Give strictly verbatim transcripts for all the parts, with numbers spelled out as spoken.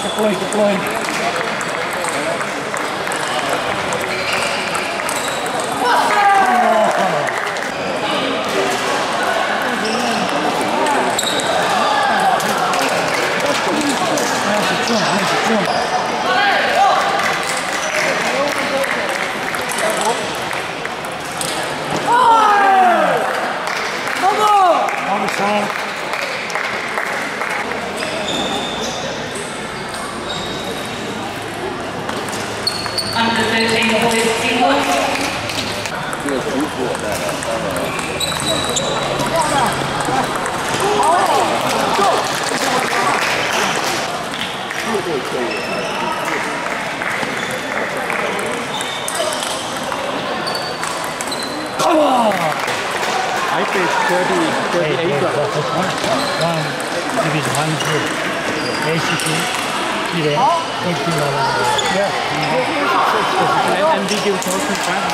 Deploy, deploy. Oh, I think thirty, thirty-eight. One, division one, two. A C T, Kire, yeah. And we give total time.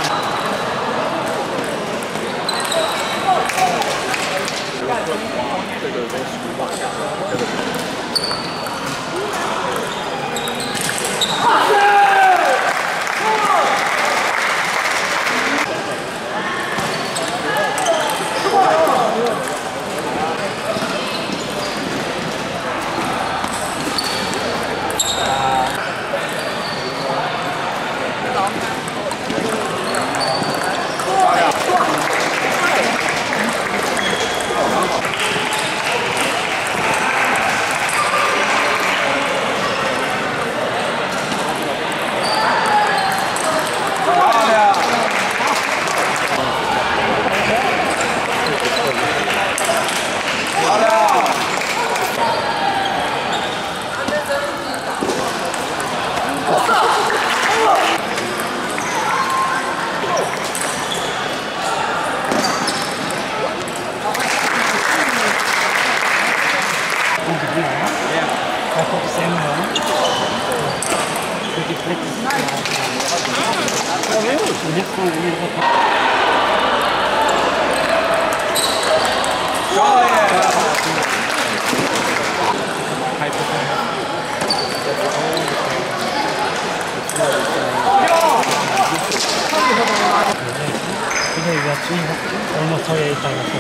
Almost all eight times. Some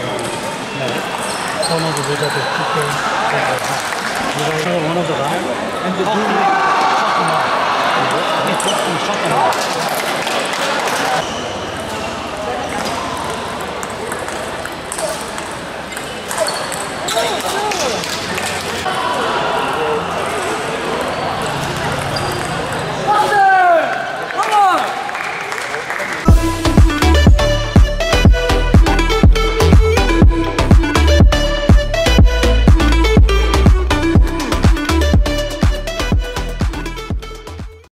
of the people that people are one of the guys, and the dude is shocking. It's shocking, shocking.